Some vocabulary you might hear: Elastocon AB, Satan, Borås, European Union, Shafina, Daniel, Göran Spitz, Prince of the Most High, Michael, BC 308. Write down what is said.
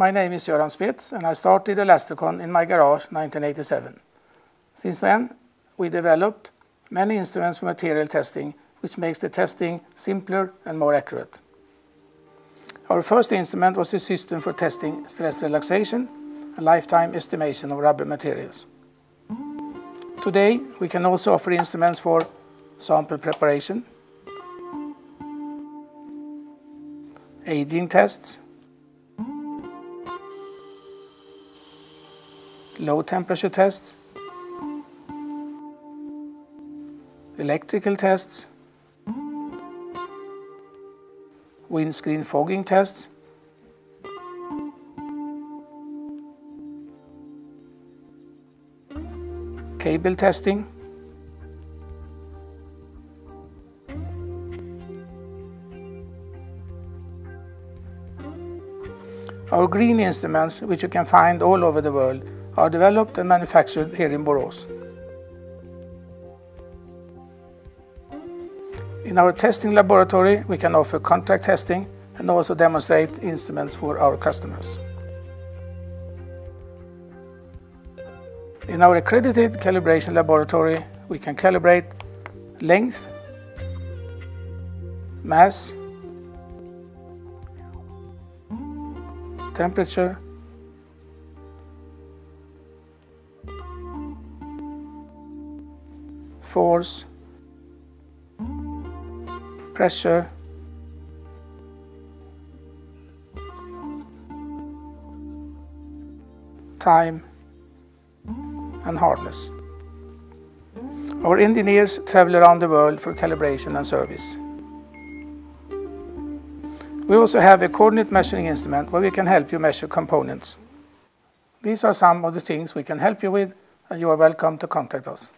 My name is Göran Spitz, and I started Elastocon in my garage in 1987. Since then, we developed many instruments for material testing, which makes the testing simpler and more accurate. Our first instrument was a system for testing stress relaxation and lifetime estimation of rubber materials. Today, we can also offer instruments for sample preparation, aging tests, low temperature tests, electrical tests, windscreen fogging tests, cable testing, our green instruments, which you can find all over the world, are developed and manufactured here in Borås. In our testing laboratory, we can offer contract testing and also demonstrate instruments for our customers. In our accredited calibration laboratory, we can calibrate length, mass, temperature, force, pressure, time, and hardness. Our engineers travel around the world for calibration and service. We also have a coordinate measuring instrument where we can help you measure components. These are some of the things we can help you with, and you are welcome to contact us.